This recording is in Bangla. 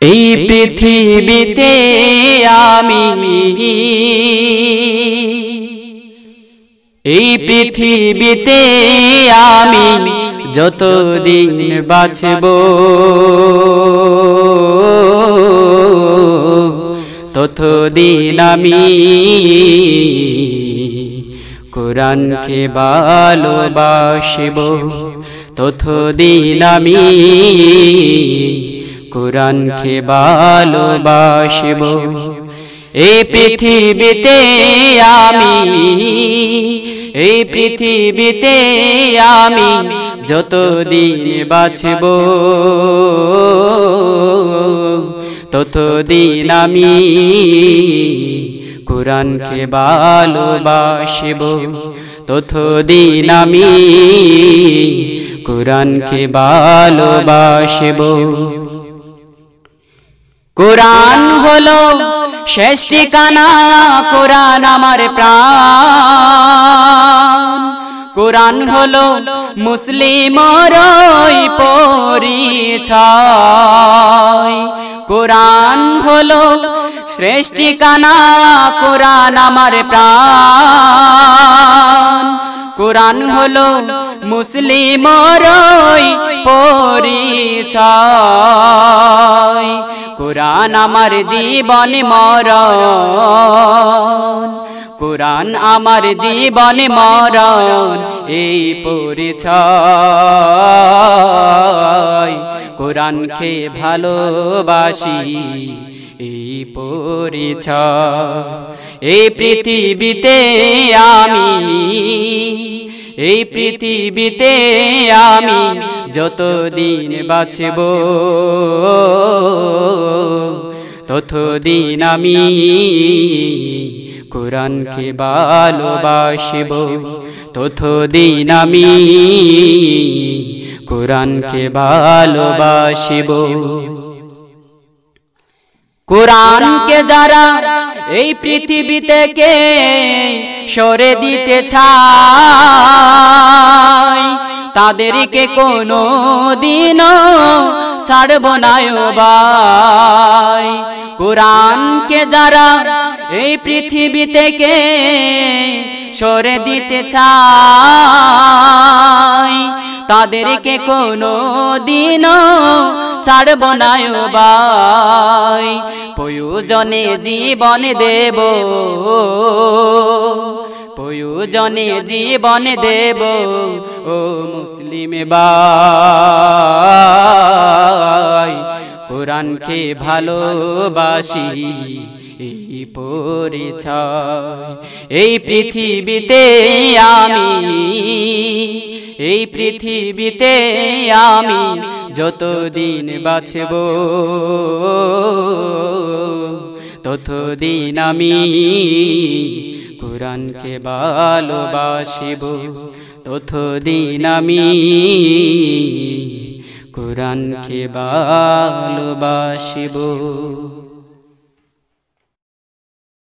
এই পৃথিবীতে আমি যতদিন বাঁচব ততদিন আমি কোরআনকে ভালোবাসব, ততদিন আমি কোরআনকে ভালোবাসব। এই পৃথিবীতে আমি যতদিন বাঁচব ততদিন আমি কোরআনকে ভালোবাসব, ততদিন আমি কোরআনকে ভালোবাসব। কোরআন হলো শেষ ঠিকানা, কোরআন আমার প্রাণ, কোরআন হলো মুসলিমরই পরিচয়, কোরআন হলো শেষ ঠিকানা, কোরআন আমার প্রাণ, কোরআন হলো মুসলিমরই পরিচয়, কোরআন আমার জীবন মরণ, কোরআন আমার জীবন মরণ এই পরিচয়, কোরআনকে ভালোবাসি এই পরিচয়। এই পৃথিবীতে আমি যতদিন বাঁচব ততদিন আমি কোরআনকে ভালোবাসব, ততদিন আমি কোরআনকে ভালোবাসব। কোরআনকে যারা এই পৃথিবী থেকে সরে দিতে চায় তাদেরকে কোনো দিনও ছাড়ব না ভাই। কোরআনকে যারা এই পৃথিবী থেকে সরে দিতে চায় তাদেরকে কোনো দিনও ছাড়ব না ভাই। প্রয়োজনে জীবন দেব, ও মুসলিম ভাই, কোরআনকে ভালোবাসি এই পরিচয়। এই পৃথিবীতে আমি যতদিন বাঁচব ততদিন আমি কোরআনকে ভালোবাসব, ততদিন আমি কোরআনকে ভালোবাসব।